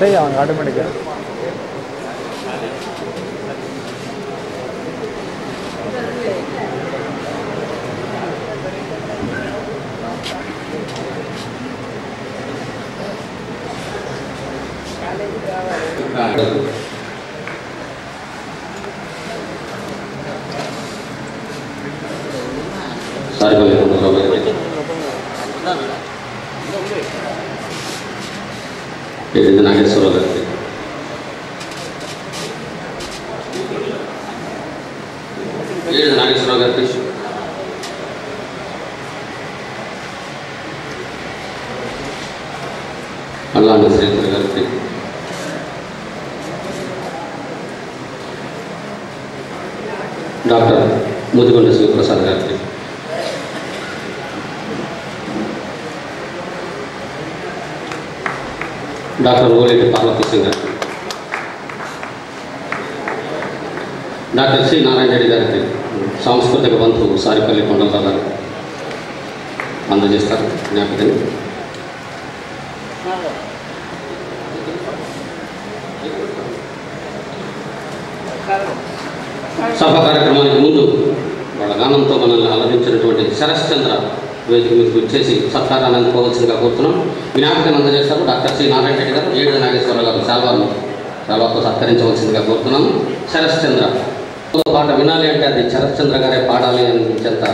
सही आवाज़ ऑटोमेटिक है। सारे बजे फोटो लगे ये नागेश्वर गारु नागेश्वर गारु अल्लाह नसीब करते doctor Mudigonda Shivaprasad garu doctor Oleti Parvati Singh doctor C Narayana Reddy गारी सांस्कृतिक बंधु सारीपल्ली कोंडलराव गारू अंदेस्तार ज्ञापित सभा कार्यक्रमा मुझे वाल गानों तो मन आल्ल शरश्चंद्र वेद वे सत्कार को विनापति अंदेस्टर doctor C Narayana Reddy garu Y.K. Nageswara Rao साल सत्करिंचवलसिंदिगा कोरुतुन्नानु शरश्चंद्र तो पाट विनाली अंटे अदि शरश्चंद्र गारे पाडाली अंत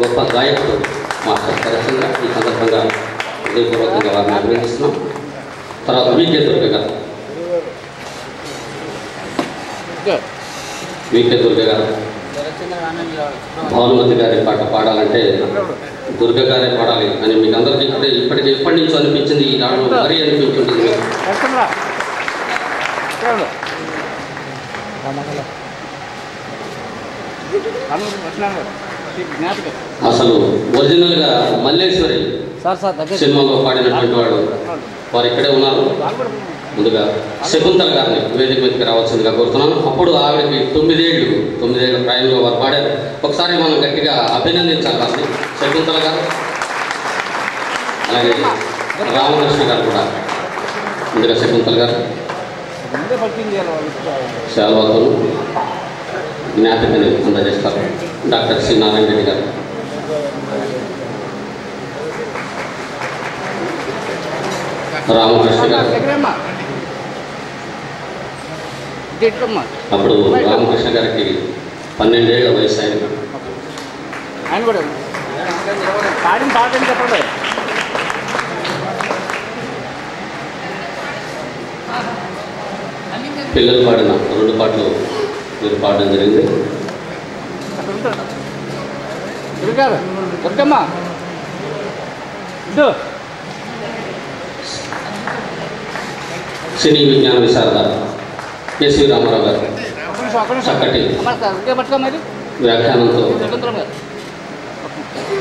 गोप्प गायकुडु मास्टर शरश्चंद्र ई संदर्भंगा हृदयपूर्वक वारिनि अभिनंदिस्तुन्नाम तर्वात V.K. Durga गारू V.K. Durga गारू भानुमति गारी पाट पाडालंटे दुर्ग गारे पाड़ी अभी इपड़े इपटो मरी असल ओरिजिनल मल्लेश्वरी पाड़न वार इकड़े मुझे शकुंतल गारिनि वेदिक मीदकि रावच्चुनिगा कोरुतुन्नानु अप्पुडु आविडकि 9 ఏళ్లు 9 ఏళ్ల ప్రాయంలో వారు పాడారు ఒకసారి మనం గట్టిగా అభినందించాలి వారిని శకుంతల గారు అలాగే రామకృష్ణ గారు కూడా ముందుగా శకుంతల గారు ముందే పట్టింది అలా శాల్వాతను జ్ఞాపకని అందజేస్తారు డాక్టర్ సి నారాయణ రెడ్డి గారు రామకృష్ణ గారు अब रामकृष्ण गार की 12 वयस पिछले पाड़न 2 पाटल जरिए सिनी विज्ञान विशारद केसी रामाराव गारू सकटी व्याख्यानों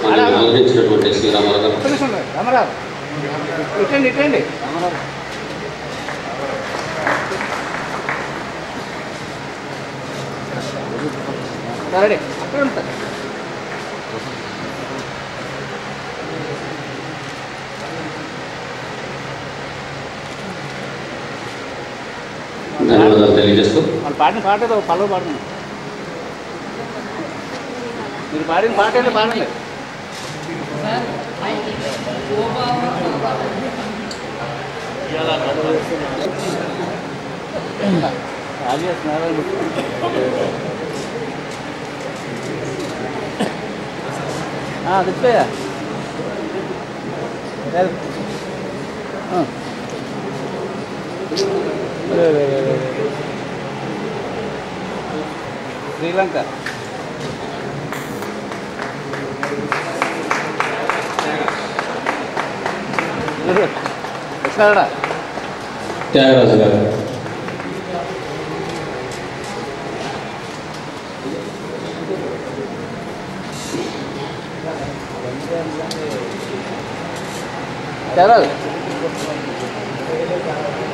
आलोचि रामाराव गारू श्रीलंका क्या चल